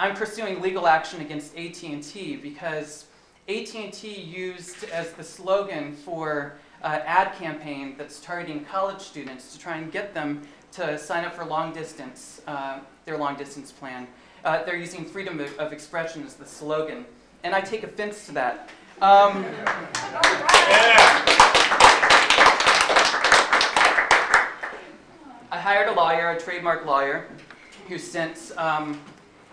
I'm pursuing legal action against AT&T because AT&T used as the slogan for an ad campaign that's targeting college students to try and get them to sign up for long distance, their long distance plan. They're using freedom of expression as the slogan, and I take offense to that. I hired a lawyer, a trademark lawyer, who sent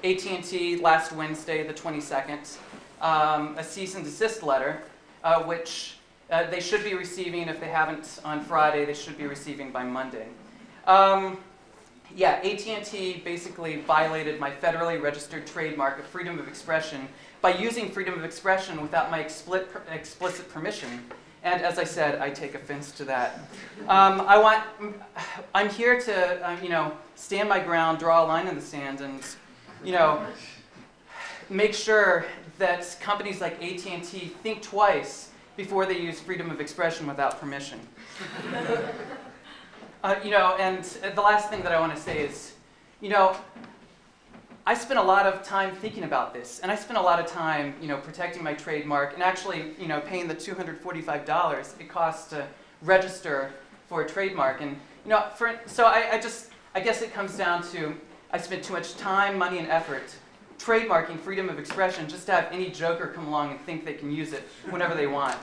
AT&T last Wednesday, the 22nd, a cease and desist letter, which they should be receiving. If they haven't on Friday, they should be receiving by Monday. Yeah, AT&T basically violated my federally registered trademark of freedom of expression by using freedom of expression without my explicit permission. And as I said, I take offense to that. I'm here to, you know, stand my ground, draw a line in the sand, and, you know, make sure that companies like AT&T think twice before they use freedom of expression without permission. You know, and the last thing that I want to say is, you know, I spent a lot of time thinking about this, and I spent a lot of time, you know, protecting my trademark and actually, you know, paying the $245 it costs to register for a trademark. And, you know, I guess it comes down to I spent too much time, money, and effort trademarking freedom of expression just to have any joker come along and think they can use it whenever they want.